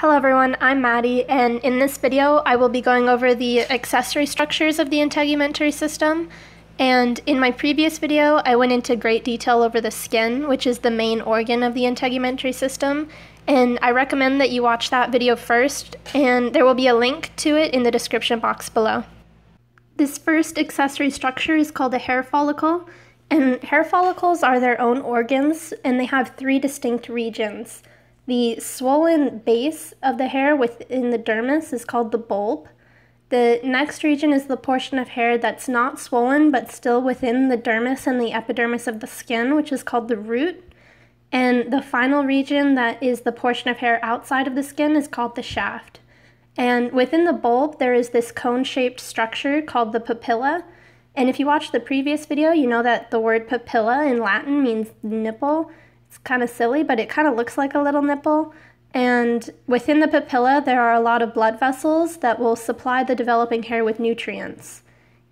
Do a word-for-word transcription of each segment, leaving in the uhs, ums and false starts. Hello everyone, I'm Maddie, and in this video I will be going over the accessory structures of the integumentary system. And in my previous video I went into great detail over the skin, which is the main organ of the integumentary system, and I recommend that you watch that video first, and there will be a link to it in the description box below. This first accessory structure is called a hair follicle, and hair follicles are their own organs, and they have three distinct regions. The swollen base of the hair within the dermis is called the bulb. The next region is the portion of hair that's not swollen but still within the dermis and the epidermis of the skin, which is called the root. And the final region, that is the portion of hair outside of the skin, is called the shaft. And within the bulb, there is this cone-shaped structure called the papilla. And if you watched the previous video, you know that the word papilla in Latin means nipple. It's kind of silly, but it kind of looks like a little nipple. And within the papilla, there are a lot of blood vessels that will supply the developing hair with nutrients.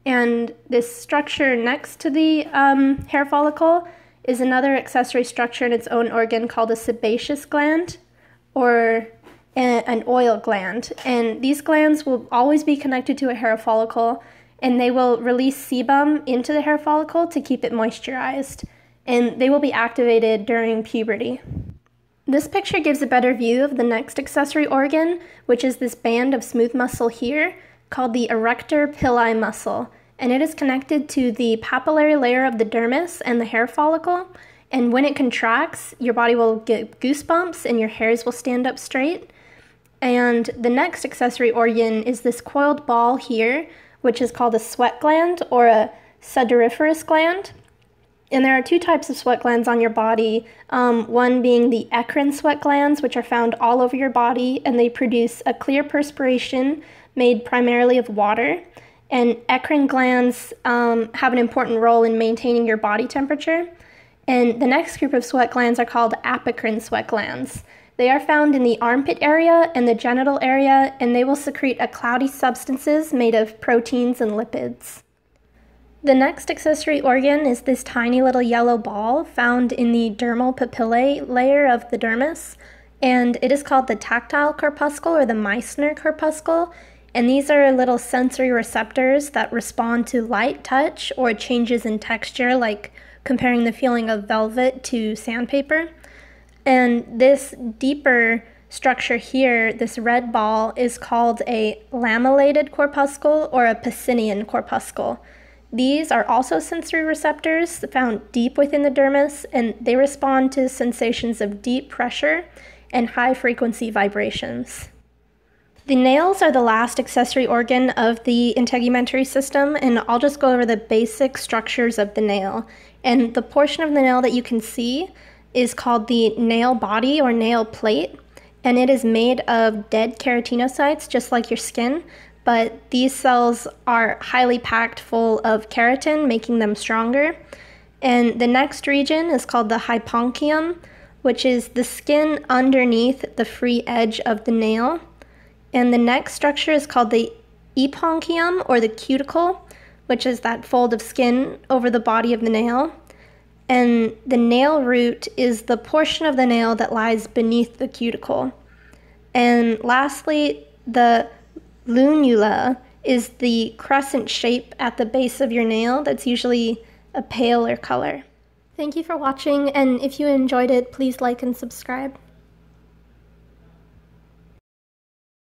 And this structure next to the um, hair follicle is another accessory structure in its own organ called a sebaceous gland, or a an oil gland. And these glands will always be connected to a hair follicle, and they will release sebum into the hair follicle to keep it moisturized, and they will be activated during puberty. This picture gives a better view of the next accessory organ, which is this band of smooth muscle here called the erector pili muscle, and it is connected to the papillary layer of the dermis and the hair follicle, and when it contracts, your body will get goosebumps and your hairs will stand up straight. And the next accessory organ is this coiled ball here, which is called a sweat gland or a sudoriferous gland. And there are two types of sweat glands on your body, um, one being the eccrine sweat glands, which are found all over your body, and they produce a clear perspiration made primarily of water. And eccrine glands um, have an important role in maintaining your body temperature. And the next group of sweat glands are called apocrine sweat glands. They are found in the armpit area and the genital area, and they will secrete a cloudy substances made of proteins and lipids. The next accessory organ is this tiny little yellow ball found in the dermal papillae layer of the dermis, and it is called the tactile corpuscle or the Meissner corpuscle, and these are little sensory receptors that respond to light touch or changes in texture, like comparing the feeling of velvet to sandpaper. And this deeper structure here, this red ball, is called a lamellated corpuscle or a Pacinian corpuscle. These are also sensory receptors found deep within the dermis, and they respond to sensations of deep pressure and high-frequency vibrations. The nails are the last accessory organ of the integumentary system, and I'll just go over the basic structures of the nail. And the portion of the nail that you can see is called the nail body or nail plate, and it is made of dead keratinocytes, just like your skin. But these cells are highly packed full of keratin, making them stronger. And the next region is called the hyponychium, which is the skin underneath the free edge of the nail. And the next structure is called the eponychium, or the cuticle, which is that fold of skin over the body of the nail. And the nail root is the portion of the nail that lies beneath the cuticle. And lastly, the Lunula is the crescent shape at the base of your nail that's usually a paler color. Thank you for watching, and if you enjoyed it, please like and subscribe.